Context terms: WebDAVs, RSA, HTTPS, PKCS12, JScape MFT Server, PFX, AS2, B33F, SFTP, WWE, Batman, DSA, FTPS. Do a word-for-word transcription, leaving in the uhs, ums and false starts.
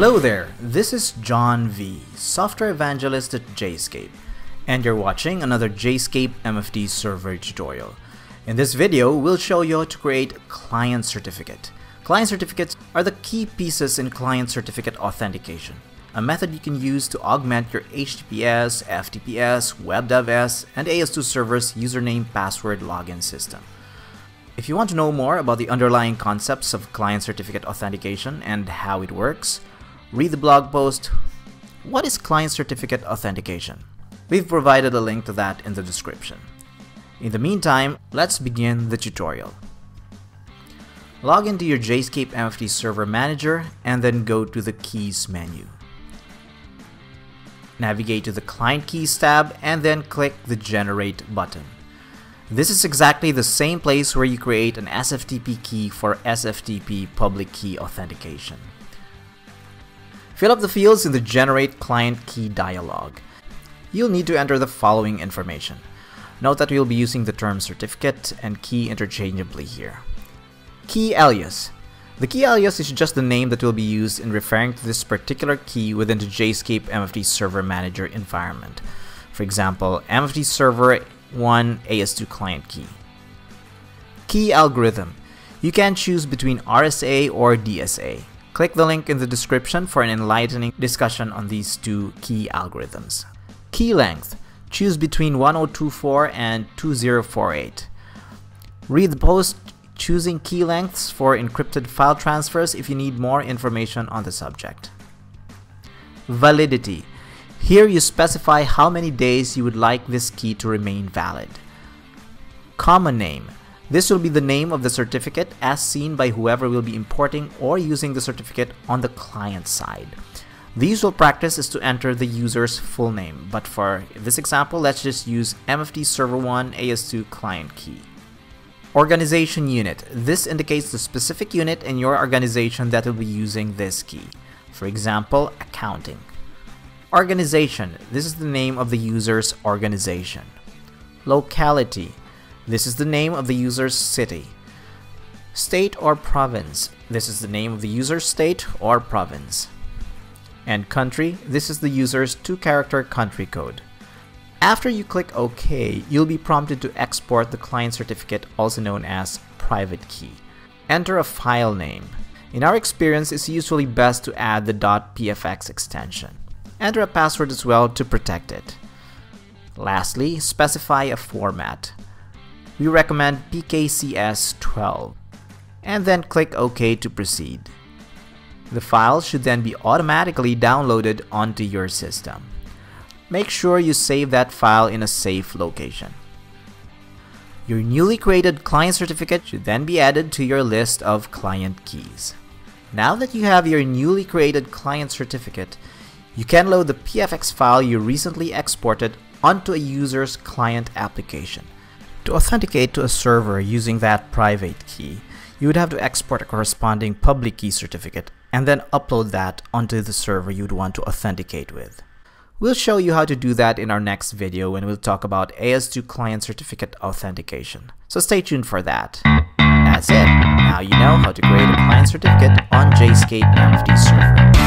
Hello there, this is John V, Software Evangelist at JScape, and you're watching another JScape M F T Server tutorial. In this video, we'll show you how to create Client Certificate. Client Certificates are the key pieces in Client Certificate Authentication, a method you can use to augment your H T T P S, F T P S, WebDAVs, and A S two server's username password login system. If you want to know more about the underlying concepts of Client Certificate Authentication and how it works, read the blog post, What is Client Certificate Authentication? We've provided a link to that in the description. In the meantime, let's begin the tutorial. Log into your JScape M F T Server Manager and then go to the Keys menu. Navigate to the Client Keys tab and then click the Generate button. This is exactly the same place where you create an S F T P key for S F T P public key authentication. Fill up the fields in the Generate Client Key dialog. You'll need to enter the following information. Note that we'll be using the term certificate and key interchangeably here. Key alias. The key alias is just the name that will be used in referring to this particular key within the JScape M F T Server Manager environment. For example, M F T Server one A S two client key. Key algorithm. You can choose between R S A or D S A. Click the link in the description for an enlightening discussion on these two key algorithms. Key length. Choose between one thousand twenty-four and two thousand forty-eight. Read the post choosing key lengths for encrypted file transfers if you need more information on the subject. Validity. Here you specify how many days you would like this key to remain valid. Common name. This will be the name of the certificate as seen by whoever will be importing or using the certificate on the client side. The usual practice is to enter the user's full name, but for this example, let's just use M F T Server one A S two client key. Organization unit. This indicates the specific unit in your organization that will be using this key. For example, accounting. Organization. This is the name of the user's organization. Locality. This is the name of the user's city. State or province. This is the name of the user's state or province. And country. This is the user's two-character country code. After you click OK, you'll be prompted to export the client certificate, also known as private key. Enter a file name. In our experience, it's usually best to add the .pfx extension. Enter a password as well to protect it. Lastly, specify a format. We recommend P K C S twelve, and then click OK to proceed. The file should then be automatically downloaded onto your system. Make sure you save that file in a safe location. Your newly created client certificate should then be added to your list of client keys. Now that you have your newly created client certificate, you can load the P F X file you recently exported onto a user's client application. To authenticate to a server using that private key, you would have to export a corresponding public key certificate and then upload that onto the server you'd want to authenticate with. We'll show you how to do that in our next video when we'll talk about A S two client certificate authentication. So stay tuned for that. That's it. Now you know how to create a client certificate on JScape M F T Server.